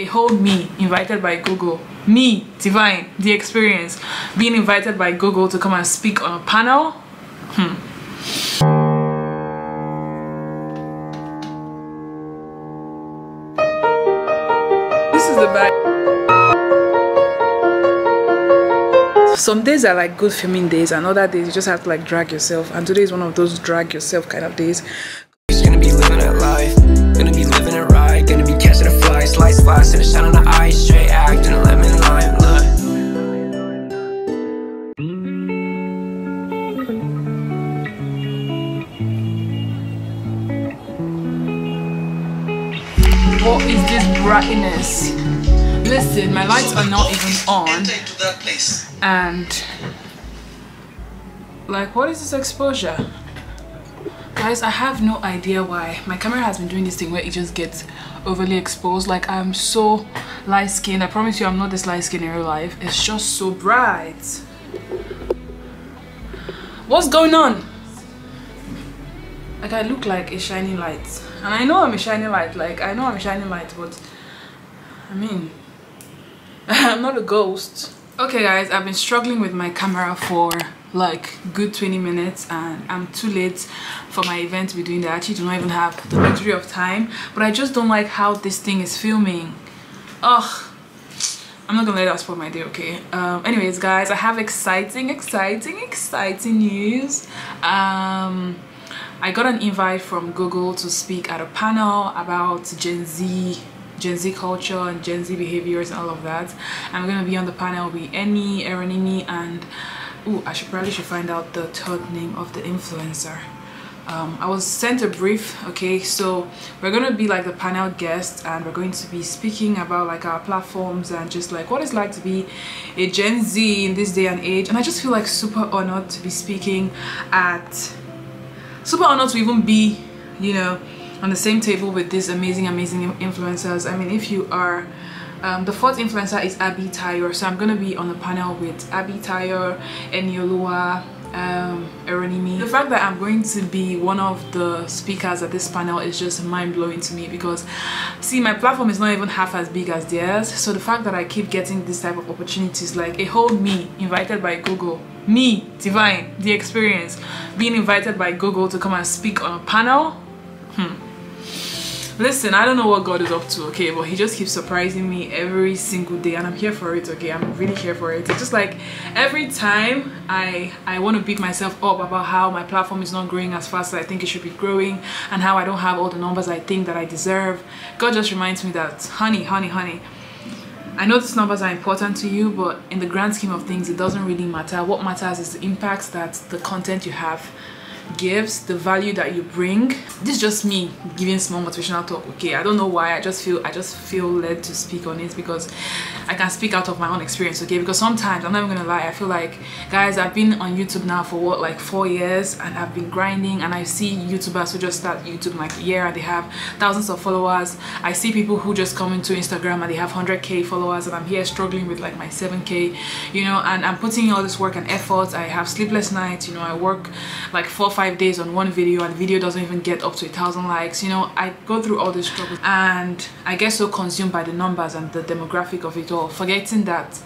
a whole me invited by Google. Me, Divine, Dee Experience, being invited by Google to come and speak on a panel. This is the vibe. Some days are like good filming days, and other days you just have to like drag yourself, and today is one of those drag yourself kind of days. Just gonna be living a life, gonna be living it right, gonna be catching a fly, slice slice, and a shot on the eye, straight acting a lemon lime, look. What is this brightness? Listen, my lights are not even on, and like, what is this exposure? Guys, I have no idea why my camera has been doing this thing where it just gets overly exposed. Like, I'm so light skinned. I promise you I'm not this light skinned in real life. It's just so bright. What's going on? Like, I look like a shiny light, and I know I'm a shiny light, like I know I'm a shiny light, but I mean I'm not a ghost. Okay guys, I've been struggling with my camera for like good 20 minutes and I'm too late for my event to be doing that. I actually do not even have the luxury of time, but I just don't like how this thing is filming. Ugh, I'm not gonna let that spoil my day, okay? Anyways guys, I have exciting news. I got an invite from Google to speak at a panel about Gen Z culture and Gen Z behaviors and all of that. I'm gonna be on the panel with Annie, Eranimi, and ooh, I should probably find out the third name of the influencer. I was sent a brief, okay? So we're gonna be like the panel guests, and we're going to be speaking about like our platforms and just like what it's like to be a Gen Z in this day and age. And I just feel like super honored to be speaking at. Super honored to even be, you know, on the same table with these amazing influencers. I mean, if you are the fourth influencer is Abby Tyre, so I'm gonna be on the panel with Abby Tyre, Enioluwa, Eranimi. The fact that I'm going to be one of the speakers at this panel is just mind-blowing to me, because see, my platform is not even half as big as theirs, so the fact that I keep getting this type of opportunities, like a whole me invited by Google, me, Divine, Dee Experience, being invited by Google to come and speak on a panel. Listen, I don't know what God is up to, okay, but he just keeps surprising me every single day, and I'm here for it, okay? I'm really here for it. It's just like every time I want to beat myself up about how my platform is not growing as fast as I think it should be growing, and how I don't have all the numbers I think that I deserve. God just reminds me that, honey, I know these numbers are important to you, but in the grand scheme of things, it doesn't really matter. What matters is the impacts that the content you have gives, the value that you bring. This is just me giving small motivational talk, okay? I don't know why, I just feel led to speak on it, because I can speak out of my own experience, okay? Because sometimes, I'm not even gonna lie, I feel like, guys, I've been on YouTube now for what, like 4 years, and I've been grinding, and I see YouTubers who just start YouTube like a year and they have thousands of followers. I see people who just come into Instagram and they have 100K followers, and I'm here struggling with like my 7K, you know, and I'm putting in all this work and effort. I have sleepless nights, you know, I work like 4 or 5 days on one video, and the video doesn't even get up to 1,000 likes. You know, I go through all this struggle, and I get so consumed by the numbers and the demographic of it all, forgetting that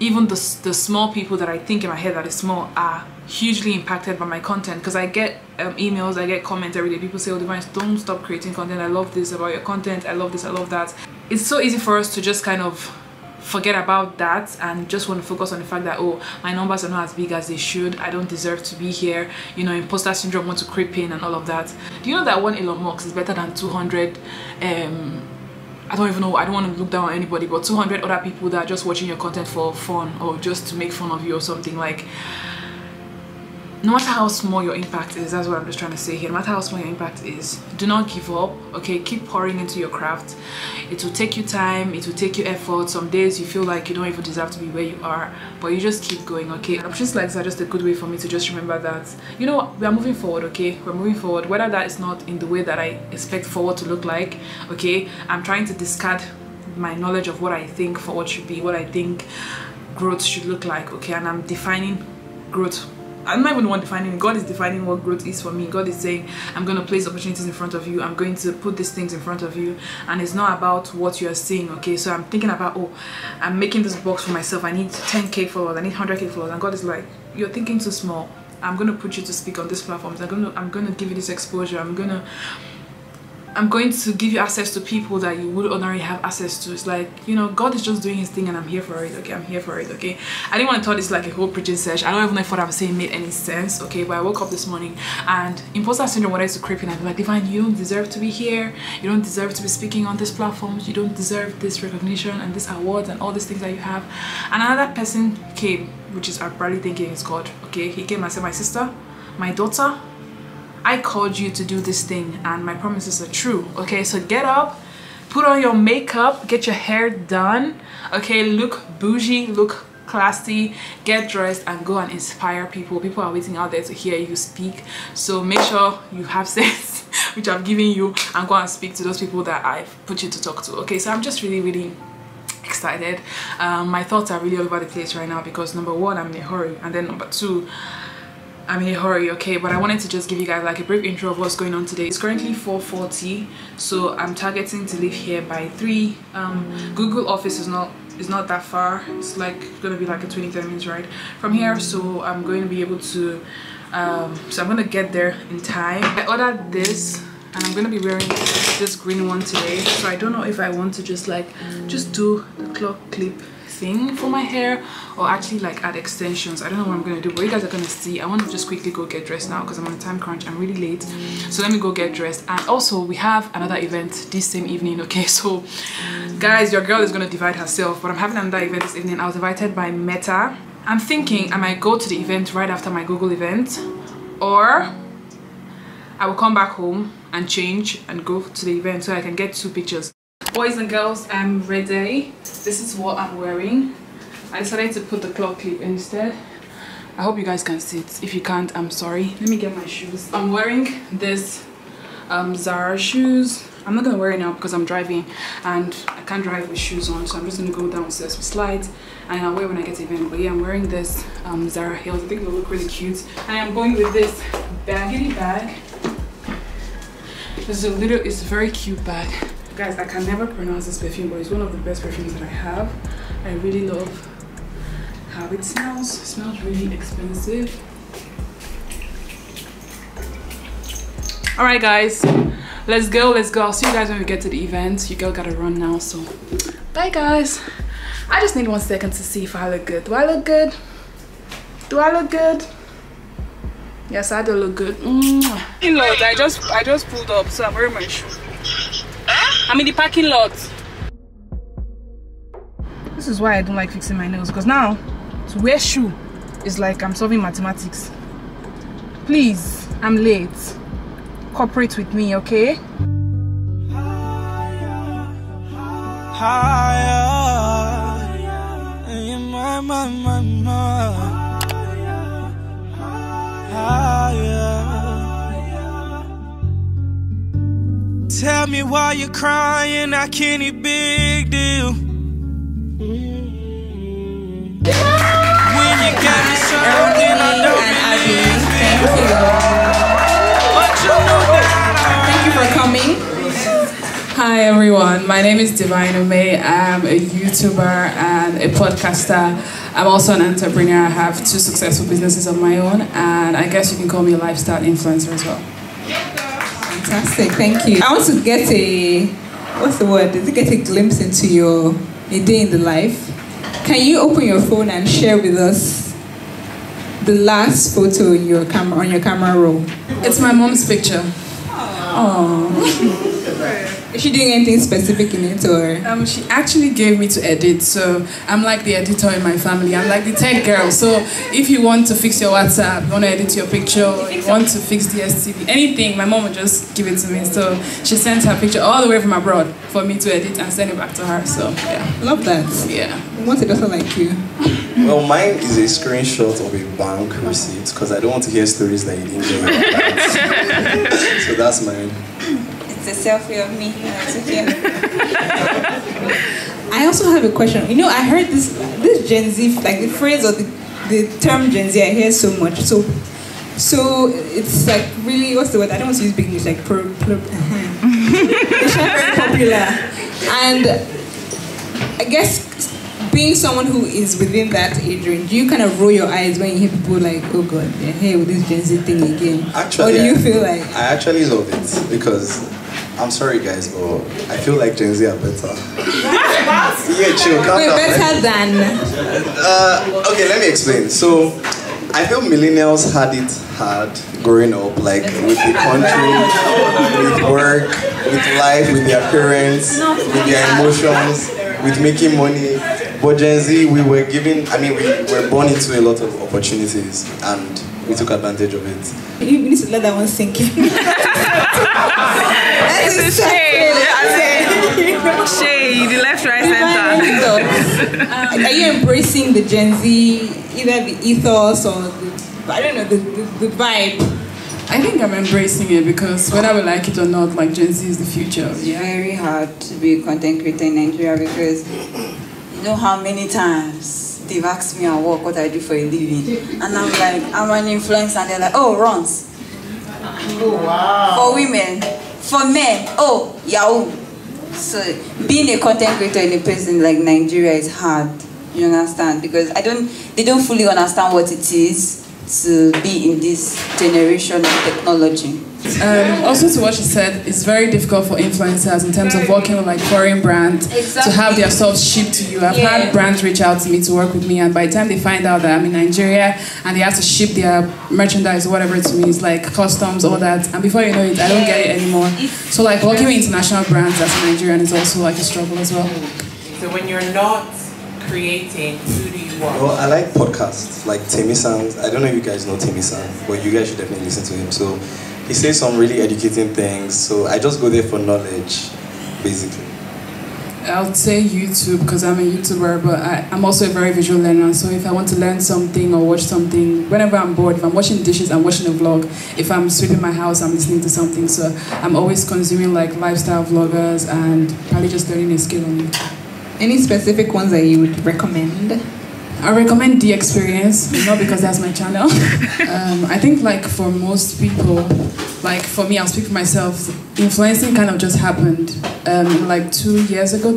even the small people that I think in my head that is small are hugely impacted by my content. Because I get emails, I get comments every day. People say, "Oh, Divine, don't stop creating content. I love this about your content. I love this. I love that." It's so easy for us to just kind of forget about that and just want to focus on the fact that, oh, my numbers are not as big as they should, I don't deserve to be here, you know, imposter syndrome wants to creep in and all of that. Do you know that one Elon Musk is better than 200 I don't even know, I don't want to look down on anybody, but 200 other people that are just watching your content for fun or just to make fun of you or something? Like, no matter how small your impact is, that's what I'm just trying to say here, no matter how small your impact is, do not give up, okay? Keep pouring into your craft. It will take you time, it will take you effort. Some days you feel like you don't even deserve to be where you are, but you just keep going, okay? Options like this are just a good way for me to just remember that, you know, we are moving forward, okay? We're moving forward, whether that is not in the way that I expect forward to look like, okay? I'm trying to discard my knowledge of what I think forward should be, what I think growth should look like, okay? And I'm defining growth I'm not even the one defining it. God is defining what growth is for me. God is saying, I'm going to place opportunities in front of you. I'm going to put these things in front of you. And it's not about what you're seeing, okay? So I'm thinking about, oh, I'm making this box for myself. I need 10K followers. I need 100K followers. And God is like, you're thinking too small. I'm going to put you to speak on these platforms. I'm going to give you this exposure. I'm going to give you access to people that you would ordinarily have access to. It's like, you know, God is just doing his thing and I'm here for it, okay? I'm here for it, okay? I didn't want to tell this like a whole preaching session. I don't even know if what I'm saying made any sense, okay? But I woke up this morning and imposter syndrome wanted to creep in. I'd be like, Divine, you don't deserve to be here. You don't deserve to be speaking on these platforms. You don't deserve this recognition and this awards and all these things that you have. And another person came, which is I'm probably thinking is God, okay? He came and said, my sister, my daughter, I called you to do this thing and my promises are true, okay? So get up, put on your makeup, get your hair done, okay? Look bougie, look classy, get dressed and go and inspire people. People are waiting out there to hear you speak. So make sure you have sense, which I've given you, and go and speak to those people that I've put you to talk to, okay? So I'm just really, really excited. My thoughts are really all over the place right now because number one, I'm in a hurry, and then number two, I'm in a hurry, okay? But I wanted to just give you guys like a brief intro of what's going on today. It's currently 4:40, so I'm targeting to leave here by 3. Google office is not that far. It's like gonna be like a 20-30 minutes ride from here, so I'm going to be able to so I'm gonna get there in time. I ordered this and I'm gonna be wearing this green one today, so I don't know if I want to just do the clock clip thing for my hair or actually like add extensions. I don't know what I'm gonna do, but you guys are gonna see. I want to just quickly go get dressed now because I'm on a time crunch. I'm really late, so let me go get dressed. And also we have another event this same evening, okay? So guys, your girl is gonna divide herself, but I'm having another event this evening. I was invited by Meta. I'm thinking I might go to the event right after my Google event, or I will come back home and change and go to the event so I can get 2 pictures. Boys and girls, I'm ready. This is what I'm wearing. I decided to put the clock clip instead. I hope you guys can see it. If you can't, I'm sorry. Let me get my shoes. I'm wearing this Zara shoes. I'm not gonna wear it now because I'm driving and I can't drive with shoes on, so I'm just gonna go downstairs with slides and I'll wear when I get to event. But yeah, I'm wearing this Zara heels. I think they'll look really cute. And I'm going with this baggy bag. It's a very cute bag. Guys, I can never pronounce this perfume, but it's one of the best perfumes that I have. I really love how it smells. It smells really expensive. Alright guys, let's go, let's go. I'll see you guys when we get to the event. You girl gotta run now, so bye guys. I just need 1 second to see if I look good. Do I look good? Do I look good? Yes, I do look good. In Lord, I just pulled up, so I'm wearing my shoe. I'm in the parking lot. This is why I don't like fixing my nails, because now to wear shoe is like I'm solving mathematics. Please, I'm late. Cooperate with me, okay? Higher, higher, higher. Tell me why you're crying, I can't a big deal. When you got me something I don't believe. But you know that I really. Thank you for coming. Hi everyone, my name is Divine Umeh. I'm a YouTuber and a podcaster. I'm also an entrepreneur. I have 2 successful businesses of my own, and I guess you can call me a lifestyle influencer as well. Fantastic, thank you. I want to get a, what's the word? Did you get a glimpse into your day in the life? Can you open your phone and share with us the last photo in your camera, on your camera roll? It's my mom's picture. Oh. Is she doing anything specific in it, or? She actually gave me to edit, so I'm like the editor in my family. I'm like the tech girl. So if you want to fix your WhatsApp, you want to edit your picture, you want to fix DSTV, anything, my mom would just give it to me. So she sent her picture all the way from abroad for me to edit and send it back to her. So yeah, love that. Yeah, I want a daughter like you. Well, mine is a screenshot of a bank receipt because I don't want to hear stories that you didn't get about that. So that's mine. It's a selfie of me. I also have a question. You know, I heard this Gen Z, like the phrase or the the term Gen Z, I hear so much. So it's like really, what's the word? I don't want to use big English, like it's not very popular. And I guess being someone who is within that age range, do you kind of roll your eyes when you hear people like, oh God, they're here with this Gen Z thing again? Actually, or do you feel like... I actually love it because, I'm sorry guys, but I feel like Gen Z are better. Yeah, chill, we're better than... okay, let me explain. So, I feel millennials had it hard growing up, like with the country, with work, with life, with their parents, with their emotions, with making money. But Gen Z, we were given, I mean, we were born into a lot of opportunities and we took advantage of it. You need to let that one sink in. It's a shade. That's a shade, left, right, center. Are you embracing the Gen Z, either the ethos or the, I don't know, the vibe? I think I'm embracing it because whether we like it or not, like Gen Z is the future. It's very hard to be a content creator in Nigeria because you know how many times they've asked me at work what I do for a living, and I'm like, I'm an influencer, and they're like, oh, runs. Oh, wow. For women, for men, oh, yahoo. So being a content creator in a place like Nigeria is hard. You understand? Because they don't fully understand what it is to be in this generation of technology. Also to what she said, it's very difficult for influencers in terms of working with like foreign brands to have their stuff shipped to you. I've had brands reach out to me to work with me, and by the time they find out that I'm in Nigeria and they have to ship their merchandise or whatever to me, it's like customs, all that, and before you know it, I don't get it anymore. So like working with international brands as a Nigerian is also like a struggle as well. So when you're not creating, who do you want? Well, I like podcasts like Temi Sounds. I don't know if you guys know Temi Sounds, but you guys should definitely listen to him. So he says some really educating things, so I just go there for knowledge, basically. I would say YouTube, because I'm a YouTuber, but I'm also a very visual learner, so if I want to learn something or watch something, whenever I'm bored, if I'm washing dishes, I'm watching a vlog. If I'm sweeping my house, I'm listening to something, so I'm always consuming like lifestyle vloggers and probably just learning a skill on it. Any specific ones that you would recommend? I recommend Dee Experience, not because that's my channel. I think like for most people, like for me, I'll speak for myself, influencing kind of just happened like 3 years ago.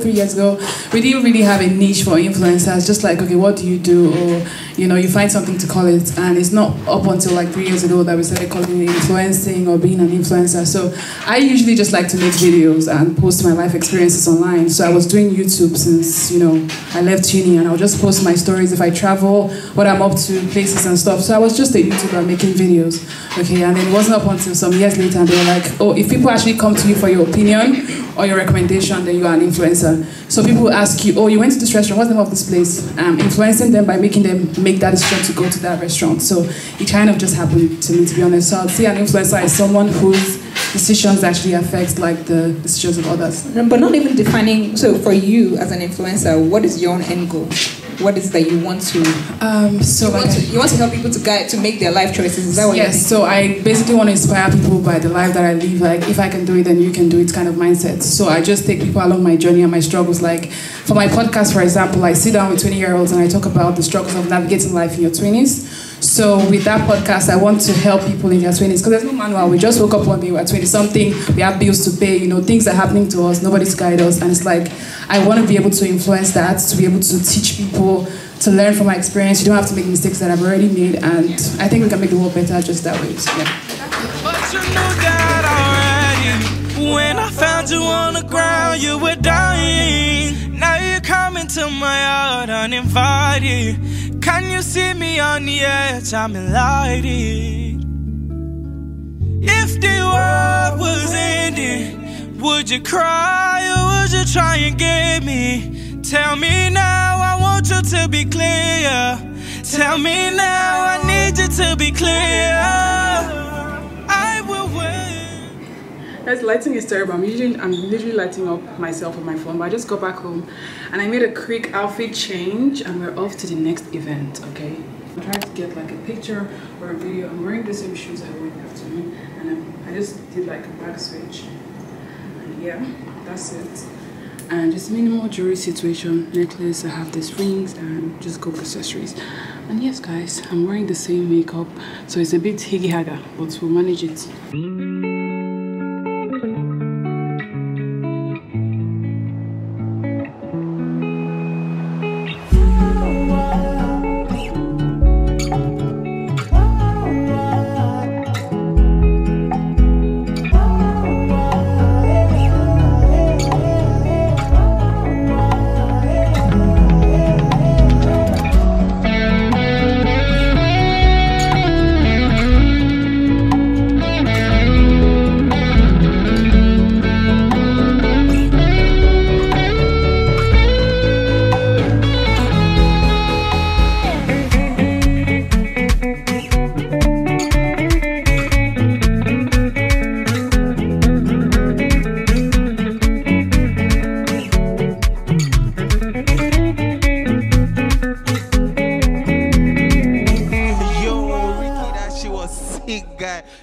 We didn't really have a niche for influencers, just like, okay, what do you do? Or, you know, you find something to call it, and it's not up until like 3 years ago that we started calling it influencing or being an influencer. So I usually just like to make videos and post my life experiences online. So I was doing YouTube since, you know, I left uni, and I'll just post my stories if I travel, what I'm up to, places and stuff. So I was just a YouTuber making videos, okay, and it wasn't up until some years later and they were like, oh, if people actually come to you for your opinion or your recommendation, then you are an influencer. So people ask you, oh, you went to this restaurant, what's the name of this place? Influencing them by making them make that decision to go to that restaurant. So it kind of just happened to me, to be honest. So I'd say an influencer is someone whose decisions actually affect like the decisions of others. But not even defining, so for you as an influencer, what is your own end goal? What is that you want to? You want to help people to guide to make their life choices. Is that what? Yes. So I basically want to inspire people by the life that I live. Like, if I can do it, then you can do it, kind of mindset. So I just take people along my journey and my struggles. Like for my podcast, for example, I sit down with 20-year-olds and I talk about the struggles of navigating life in your 20s. So with that podcast, I want to help people in their 20s, because there's no manual. We just woke up one day, we're 20-something, we have bills to pay, you know, things are happening to us, nobody's guided us, and it's like, I want to be able to influence that, to be able to teach people, to learn from my experience. You don't have to make mistakes that I've already made, and I think we can make the world better just that way, so yeah. But you knew that already. When I found you on the ground, you were dying. Now you're coming to my yard uninvited. Can you see me on the edge? I'm enlightened. If the world was ending, would you cry or would you try and get me? Tell me now, I want you to be clear. Tell me now, I need you to be clear. I will wait. Guys, lighting is terrible. I'm literally lighting up myself with my phone, but I just got back home and I made a quick outfit change and we're off to the next event, okay? I'm trying to get like a picture or a video. I'm wearing the same shoes I wore in the afternoon, and I just did like a back switch. And yeah, that's it. and just minimal jewelry situation, necklace, I have these rings and just gold accessories. And yes guys, I'm wearing the same makeup, so it's a bit higgy-hagger, but we'll manage it.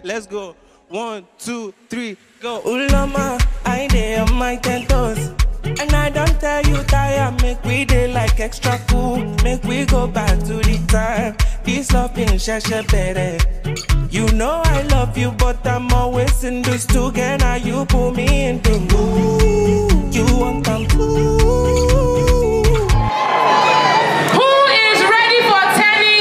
Let's go. 1, 2, 3, go. Ulama, I dey on my 10 toes. And I don't tell you tire, make we dey like extra cool. Make we go back to the time. This love being shasha better. You know I love you, but I'm always in this together. You pull me into mood. You want come cool. Who is ready for Temi?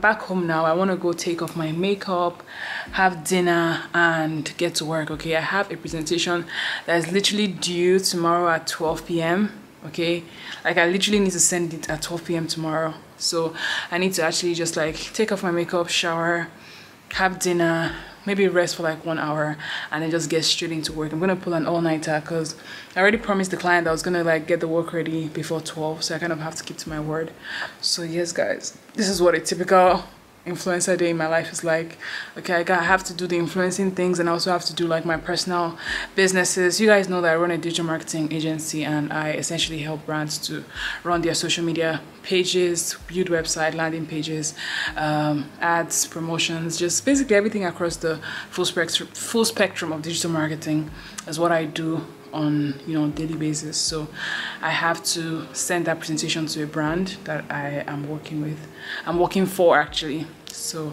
Back home now. I want to go take off my makeup, have dinner and get to work. Okay, I have a presentation that is literally due tomorrow at 12 p.m. okay, like I literally need to send it at 12 p.m. tomorrow, so I need to actually just like take off my makeup, shower, have dinner, maybe rest for like 1 hour and then just get straight into work. I'm gonna pull an all-nighter because I already promised the client I was gonna like get the work ready before 12, so I kind of have to keep to my word. So yes guys, this is what a typical influencer day in my life is like. Okay, I have to do the influencing things and I also have to do like my personal businesses. You guys know that I run a digital marketing agency and I essentially help brands to run their social media pages, build website, landing pages, ads, promotions, just basically everything across the full spectrum of digital marketing is what I do on, you know, daily basis. So I have to send that presentation to a brand that I am working with. I'm working for actually. So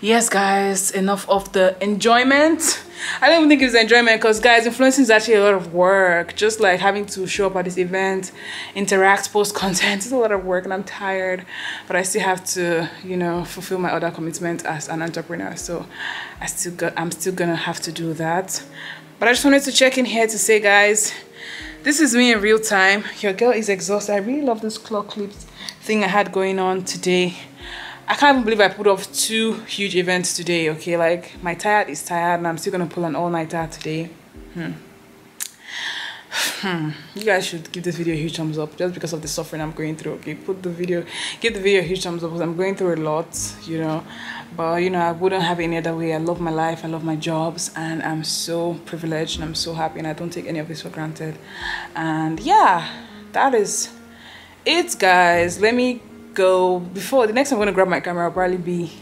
yes guys, enough of the enjoyment. I don't even think it's enjoyment because guys, influencing is actually a lot of work. Just like having to show up at this event, interact, post content, it's a lot of work and I'm tired, but I still have to, you know, fulfill my other commitment as an entrepreneur. So I'm still gonna have to do that. But I just wanted to check in here to say, guys, this is me in real time. Your girl is exhausted. I really love this clock clips thing I had going on today. I can't even believe I put off 2 huge events today, okay? Like, my tired is tired, and I'm still going to pull an all-nighter today. You guys should give this video a huge thumbs up just because of the suffering I'm going through, okay? Give the video a huge thumbs up because I'm going through a lot, you know? But, you know, I wouldn't have it any other way. I love my life, I love my jobs, and I'm so privileged and I'm so happy and I don't take any of this for granted. And yeah, that is it, guys. Let me go. Before the next time I'm gonna grab my camera will probably be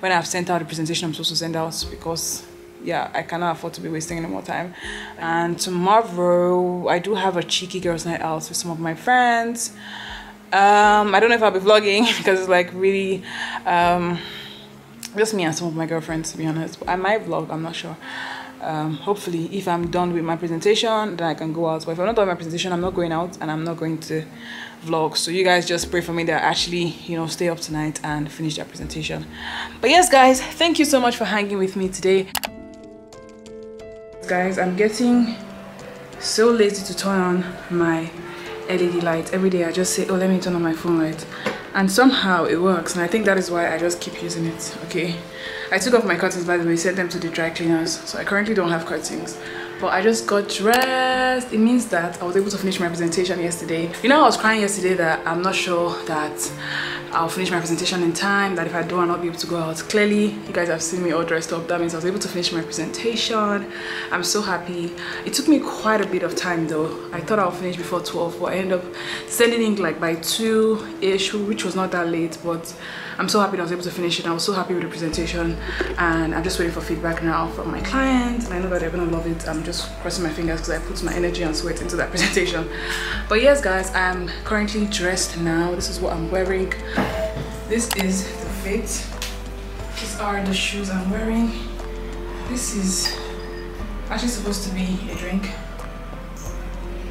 when I've sent out the presentation I'm supposed to send out, because yeah, I cannot afford to be wasting any more time. And tomorrow I do have a cheeky girls night out with some of my friends. I don't know if I'll be vlogging because it's like really just me and some of my girlfriends, to be honest. I might vlog, I'm not sure. Hopefully if I'm done with my presentation, then I can go out. But if I'm not done with my presentation, I'm not going out and I'm not going to vlog. So you guys just pray for me that I actually, you know, stay up tonight and finish that presentation. But yes guys, thank you so much for hanging with me today. Guys, I'm getting so lazy to turn on my LED light. Every day I just say, oh, let me turn on my phone light, and somehow it works, and I think that is why I just keep using it. Okay, I took off my curtains, by the way, sent them to the dry cleaners, so I currently don't have curtains, but I just got dressed. It means that I was able to finish my presentation yesterday. You know, I was crying yesterday that I'm not sure that I'll finish my presentation in time, that if I do, I'll not be able to go out. Clearly, you guys have seen me all dressed up. That means I was able to finish my presentation. I'm so happy. It took me quite a bit of time though. I thought I'll finish before 12, but I ended up sending in like by 2-ish, which was not that late, but I'm so happy that I was able to finish it. I was so happy with the presentation, and I'm just waiting for feedback now from my clients, and I know that they're gonna love it. I'm just crossing my fingers because I put my energy and sweat into that presentation. But yes guys, I'm currently dressed now. This is what I'm wearing. This is the fit. These are the shoes I'm wearing. This is actually supposed to be a drink.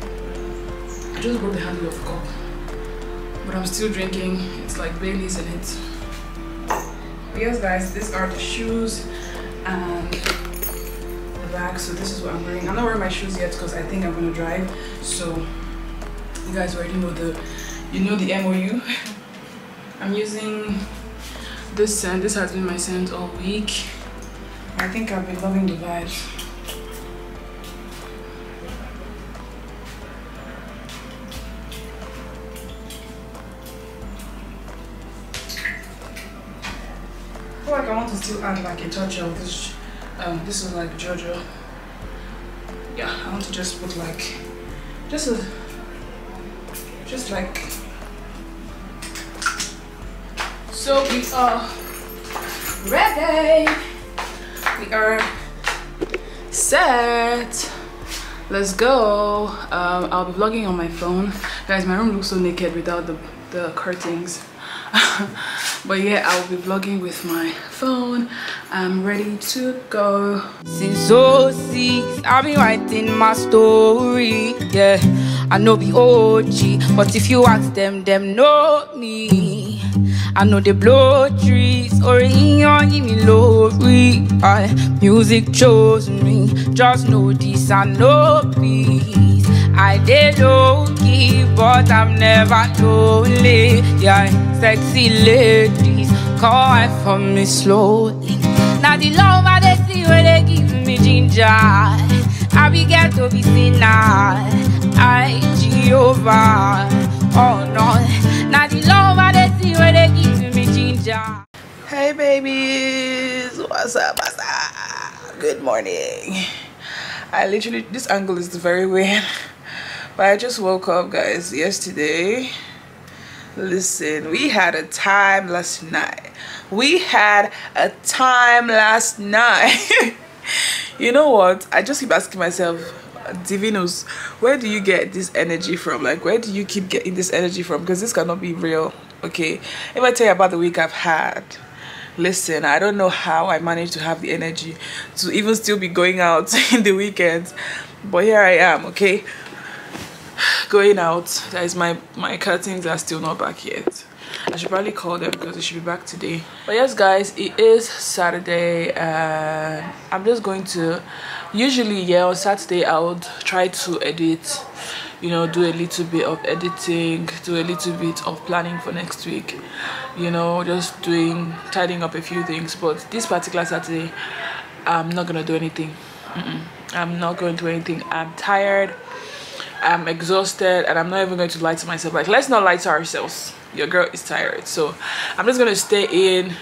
I just broke the handle of the cup, but I'm still drinking. It's like Bailey's in it. But yes guys, these are the shoes and the bag. So this is what I'm wearing. I'm not wearing my shoes yet because I think I'm gonna drive. So you guys already know the MOU. I'm using this scent. This has been my scent all week. I think I've been loving the vibes. I feel like I want to still add like a touch of this. This is like Jojo. Yeah, I want to just put like just like. So we are ready. We are set. Let's go. I'll be vlogging on my phone. Guys, my room looks so naked without the curtains. But yeah, I'll be vlogging with my phone. I'm ready to go. Since 06, I've been writing my story. Yeah, I know the OG, but if you ask them, them know me. I know they blow trees or in on me lowry. Music chose me, just know this and no peace. I did don't give, but I'm never lonely. Yeah, sexy ladies, call out for me slowly. Now the love I see where they give me ginger. I be get to be seen now. I Jehovah, oh no. Now the love I where they give me ginger. Hey babies, what's up, what's up? Good morning. I literally, this angle is very weird, but I just woke up guys yesterday. Listen, we had a time last night. You know what, I just keep asking myself, Divinos, where do you get this energy from? Like, where do you keep getting this energy from? Because this cannot be real. Okay, if I tell you about the week I've had, listen, I don't know how I managed to have the energy to even still be going out in the weekends, but here I am. Okay, going out guys. My curtains are still not back yet. I should probably call them because they should be back today. But yes guys, it is Saturday, and I'm just going to, usually yeah, on Saturday I would try to edit, you know, do a little bit of editing, do a little bit of planning for next week, you know, just tidying up a few things. But this particular Saturday I'm not gonna do anything. I'm not going to do anything. I'm tired, I'm exhausted, and I'm not even going to lie to myself. Like, let's not lie to ourselves. Your girl is tired. So I'm just gonna stay in,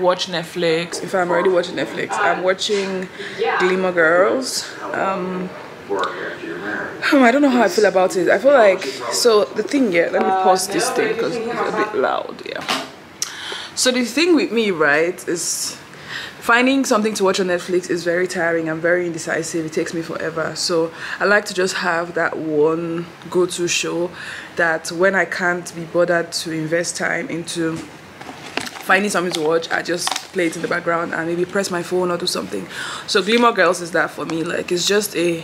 watch Netflix. If I'm already watching Netflix, I'm watching Gilmore Girls. I don't know how I feel about it. I feel like, so the thing, yeah, let me pause this thing because it's a bit loud. Yeah, so the thing with me, right, is Finding something to watch on Netflix is very tiring. I'm very indecisive. It takes me forever. So I like to just have that one go-to show that when I can't be bothered to invest time into finding something to watch, I just play it in the background and maybe press my phone or do something. So Gilmore Girls is that for me. Like, it's just a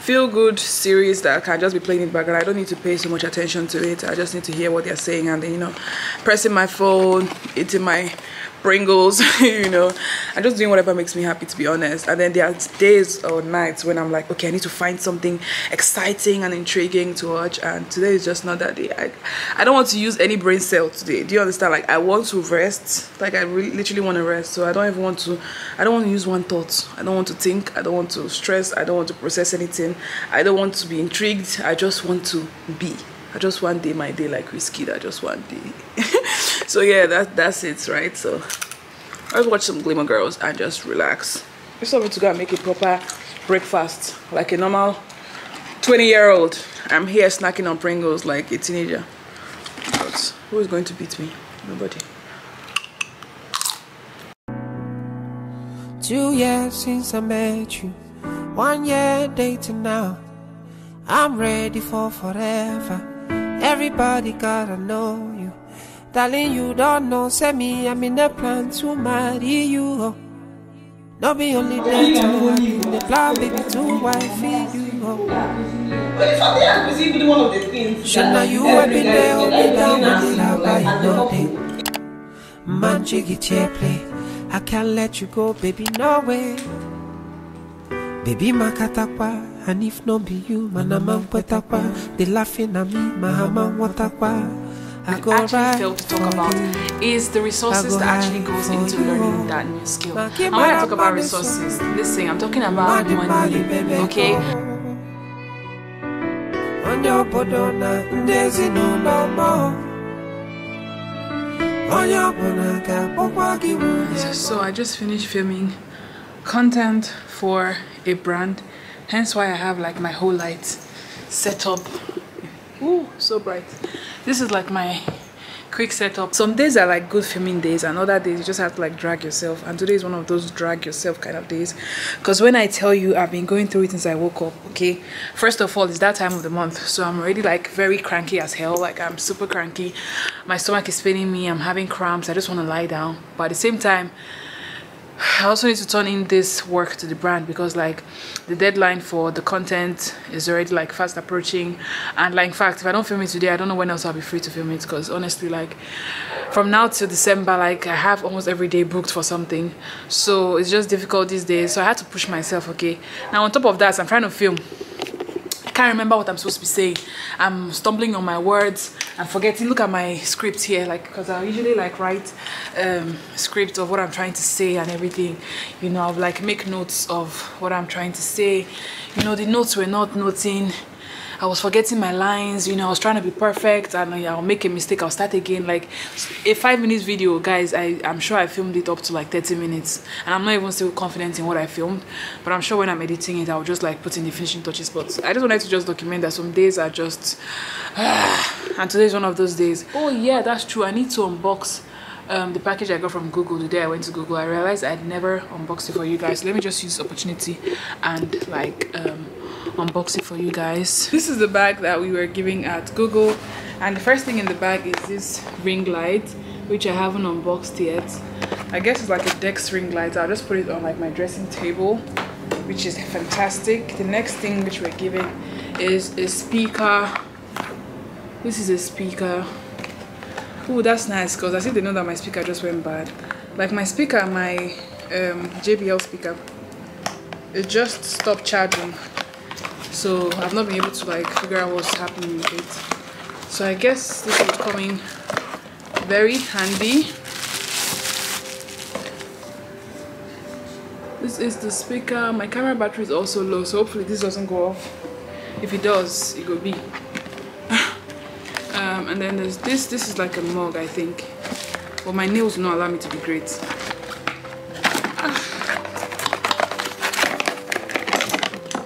feel-good series that I can just be playing in the background. I don't need to pay so much attention to it. I just need to hear what they're saying and then, you know, pressing my phone, eating my Pringles, you know, and just doing whatever makes me happy, to be honest. And then there are days or nights when I'm like, okay, I need to find something exciting and intriguing to watch, and today is just not that day. I don't want to use any brain cell today. Do you understand? Like, I want to rest. Like, I really literally want to rest. So I don't even want to, I don't want to use one thought. I don't want to think. I don't want to stress. I don't want to process anything. I don't want to be intrigued. I just want to be. I just want day, my day, like Whiskey. I just want day. So yeah, that's it, right? So let's watch some Gilmore Girls and just relax. It's time to go and make a proper breakfast, like a normal 20-year-old. I'm here snacking on Pringles like a teenager. But who is going to beat me? Nobody. 2 years since I met you, 1 year dating now. I'm ready for forever. Everybody gotta know you. Darling, you don't know, say me, I'm in the plan to marry you. No be only that to the plan, baby, to wife you. But it's not there, because even one of the things. Should not you have been there, or be down with the love, I know they. Man, jiggy, play. I can't let you go, baby, no way. Baby, my katakwa. And if no be you, manama watakwa. They laughing at me, mahama watakwa. I actually failed to talk about is the resources that actually goes into learning that new skill. And when I talk about resources, listen, I'm talking about money, okay? So I just finished filming content for a brand, hence why I have like my whole light set up. Ooh, so bright. This is like my quick setup. Some days are like good filming days, and other days you just have to like drag yourself, and today is one of those drag yourself kind of days, because when I tell you I've been going through it since I woke up, okay? First of all, it's that time of the month, so I'm already like very cranky as hell. Like, I'm super cranky, my stomach is paining me, I'm having cramps, I just want to lie down. But at the same time, I also need to turn in this work to the brand, because like the deadline for the content is already like fast approaching, and like in fact if I don't film it today, I don't know when else I'll be free to film it, because honestly, like from now till December, like I have almost every day booked for something, so it's just difficult these days. So I had to push myself, okay? Now on top of that, I'm trying to film, I can't remember what I'm supposed to be saying. I'm stumbling on my words. I'm forgetting. Look at my script here, like, because I usually like write script of what I'm trying to say and everything. You know, I'll like make notes of what I'm trying to say. You know, the notes were not noting. I was forgetting my lines. You know, I was trying to be perfect, and I'll make a mistake. I'll start again. Like a 5-minute video, guys. I'm sure I filmed it up to like 30 minutes, and I'm not even still confident in what I filmed. But I'm sure when I'm editing it, I'll just like put in the finishing touches. But I just wanted to just document that some days are just, and today's one of those days. Oh yeah, that's true. I need to unbox the package I got from Google. Today I went to Google. I realized I'd never unboxed it for you guys. So let me just use this opportunity and like unbox it for you guys. This is the bag that we were giving at Google, and the first thing in the bag is this ring light, which I haven't unboxed yet. I guess it's like a Dex ring light. I'll just put it on like my dressing table, which is fantastic. The next thing which we're giving is a speaker. This is a speaker. Oh, that's nice, because I see they know that my speaker just went bad. Like my speaker, my JBL speaker, it just stopped charging. So I've not been able to like figure out what's happening with it. So I guess this is coming very handy. This is the speaker. My camera battery is also low, so hopefully this doesn't go off. If it does, it will be. And then there's this. This is like a mug, I think. Well, my nails do not allow me to be great.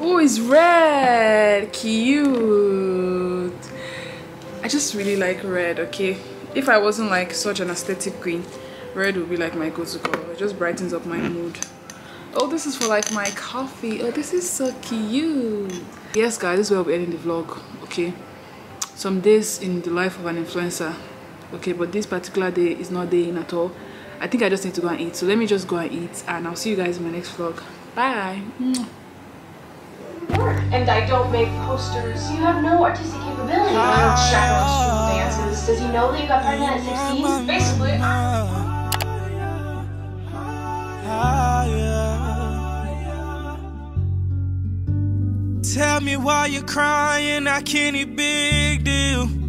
Oh, it's red, cute. I just really like red, okay? If I wasn't like such an aesthetic queen, Red will be like my go-to color. It just brightens up my mood. Oh, this is for like my coffee. Oh, this is so cute. Yes, guys, this is where we're ending the vlog. Okay, some days in the life of an influencer. Okay, but this particular day is not day in at all. I think I just need to go and eat. So let me just go and eat, and I'll see you guys in my next vlog. Bye. And I don't make posters. You have no artistic capability. You don't shadow school dances. Does he know that you got pregnant at 16? Basically. Tell me why you're crying. I can't, a big deal.